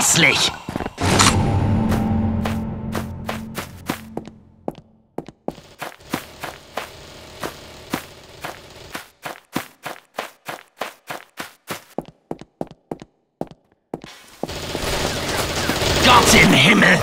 hässlich. Gott im Himmel!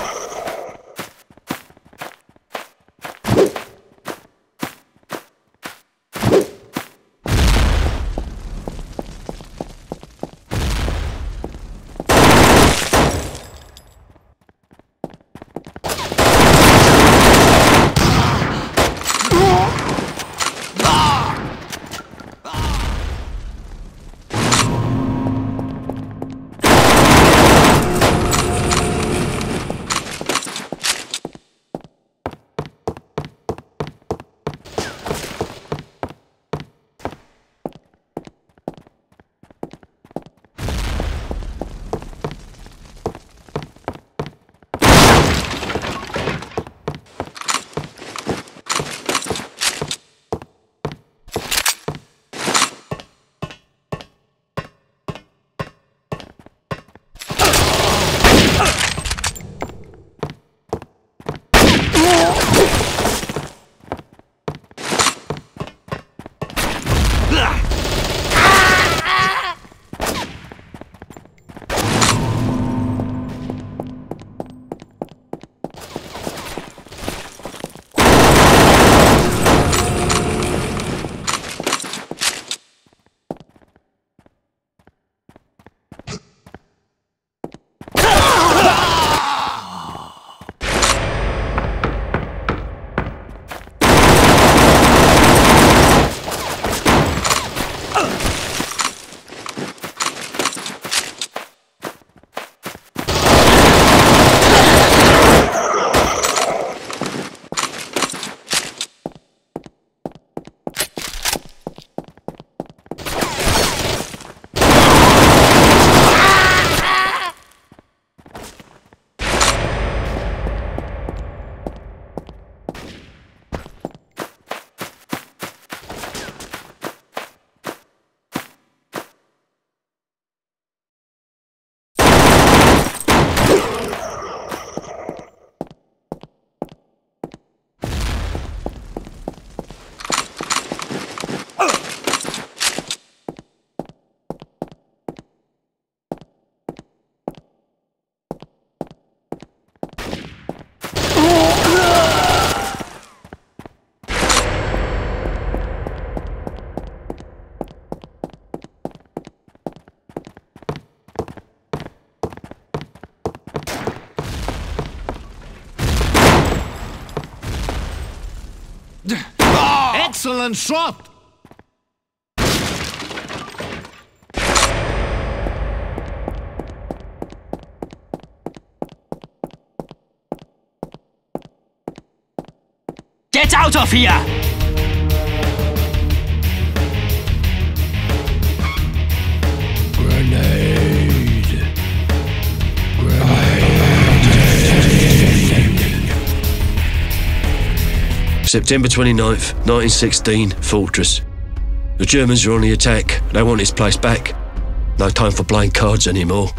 Excellent shot! Get out of here! September 29th, 1916, Fortress. The Germans are on the attack. They want this place back. No time for playing cards anymore.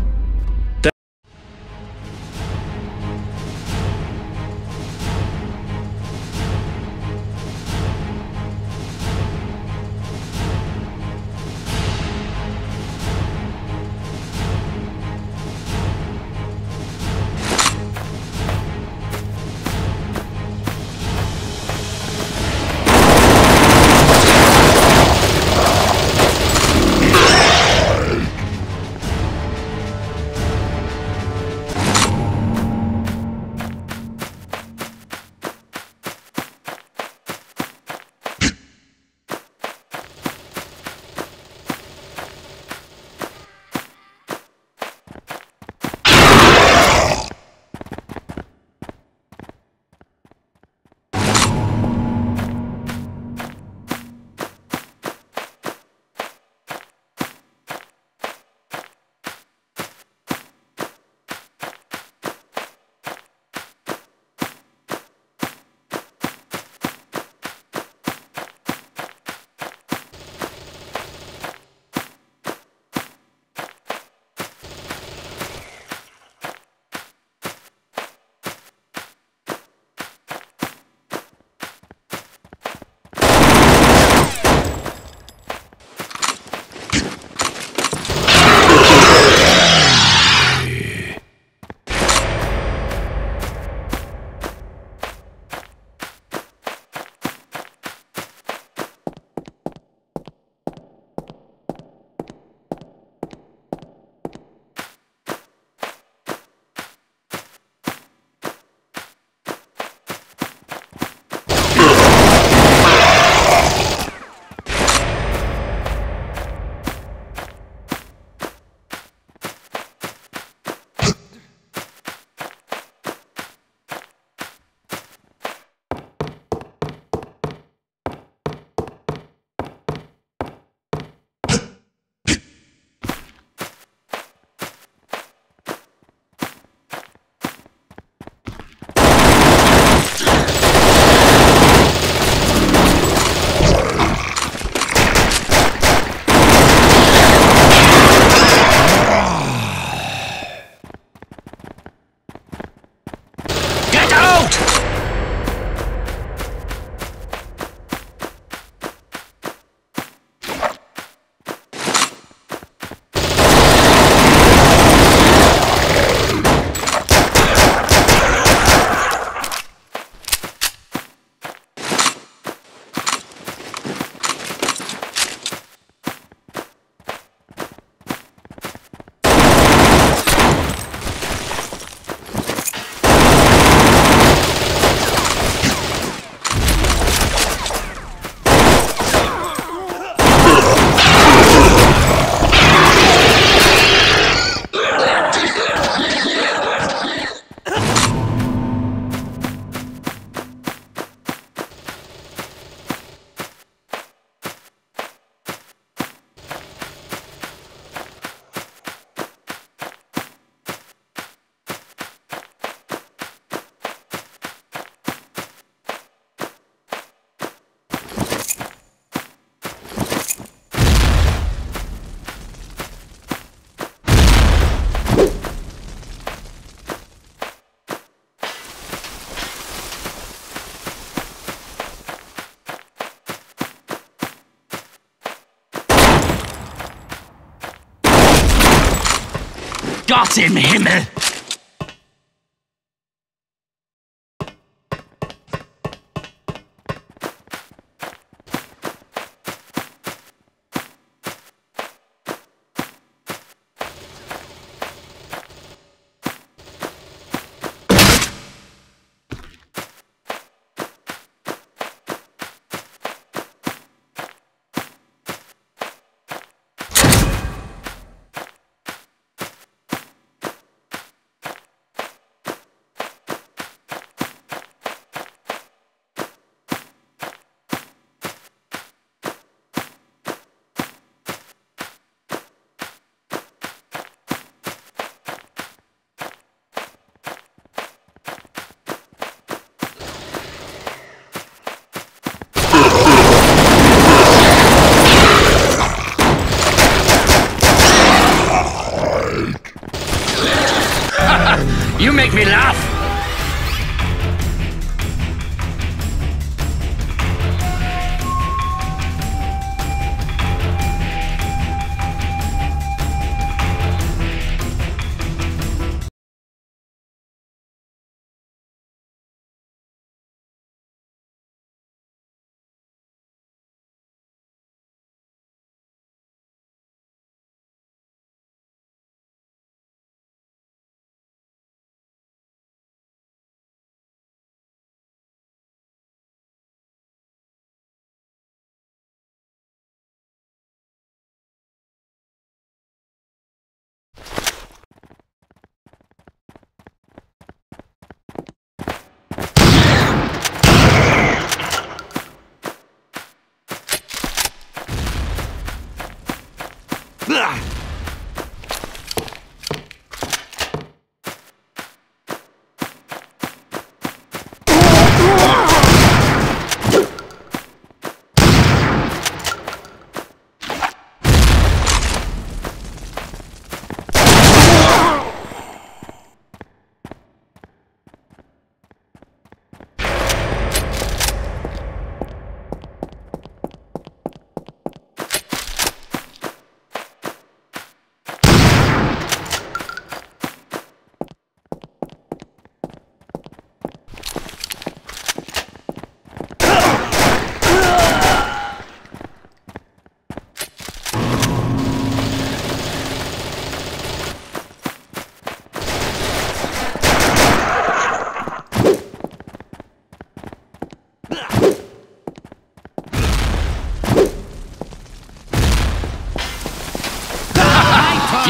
Got him, Himmel!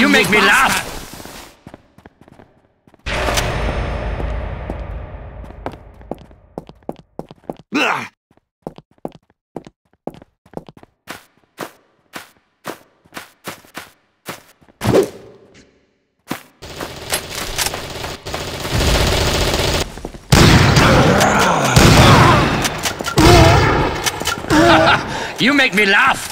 You make me laugh! You make me laugh! You make me laugh!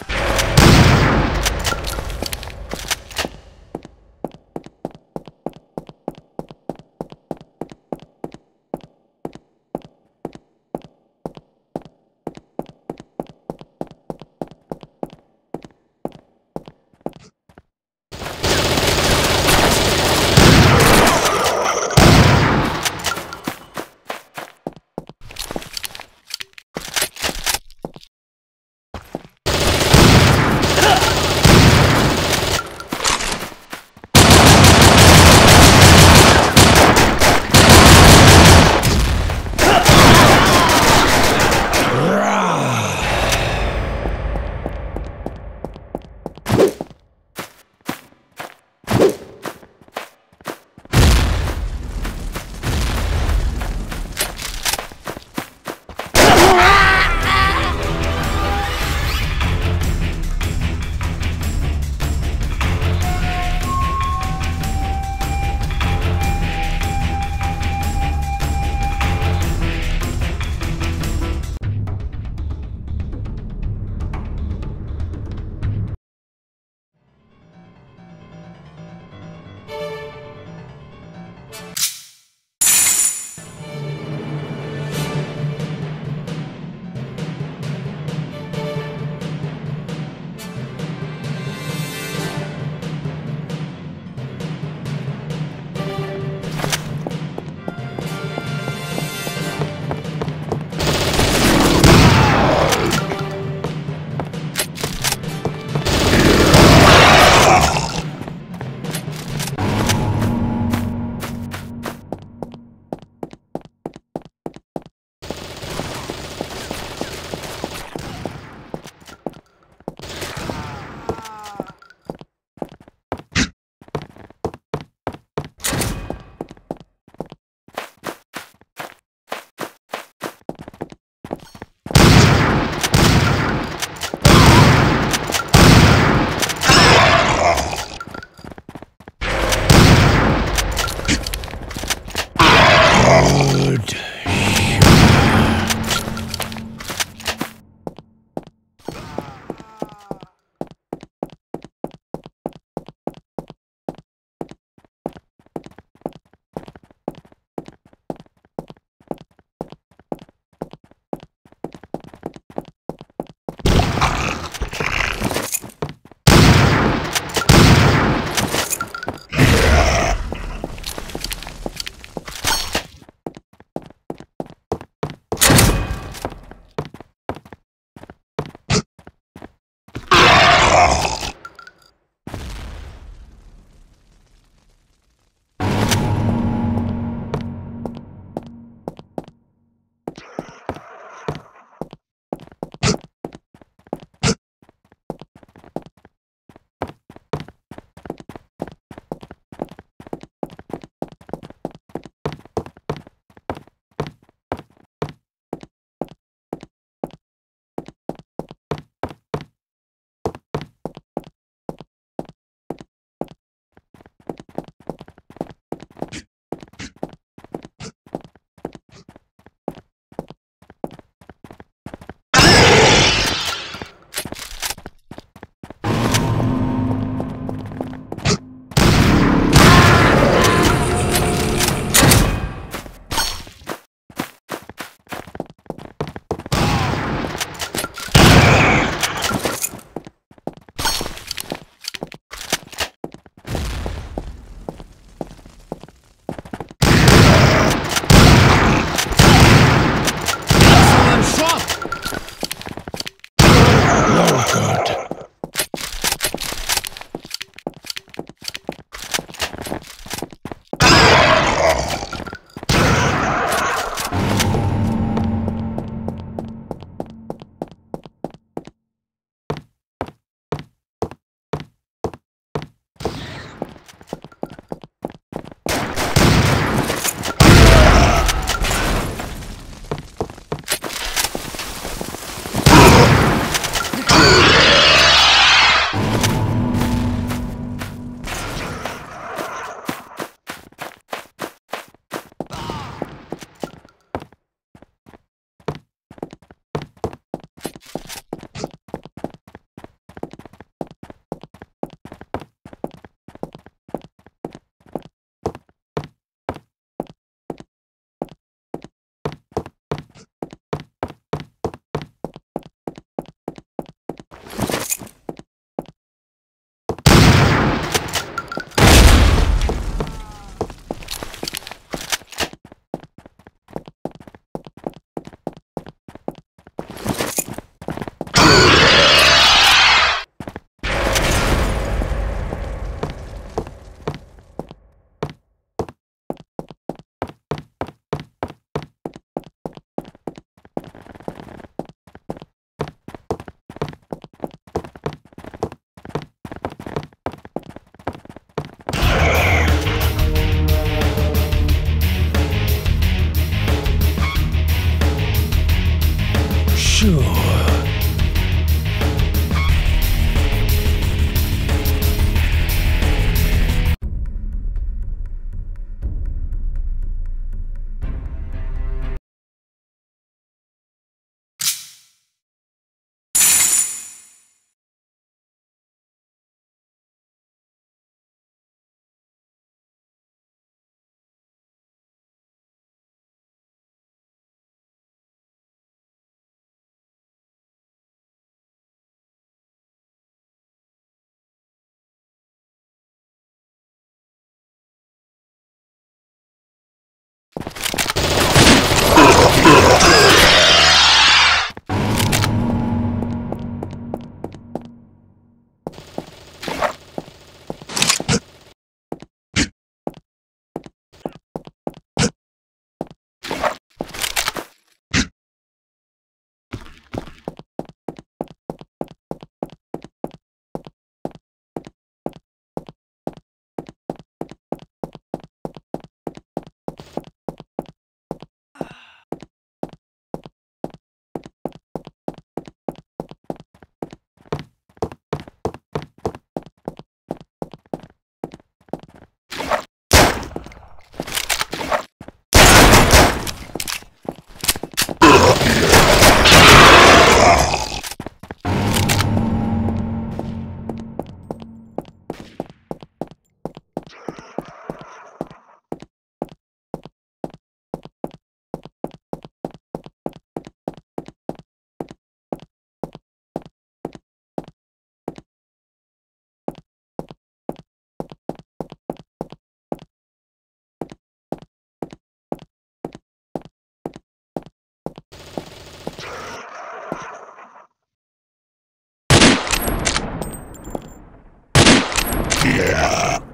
Yeah.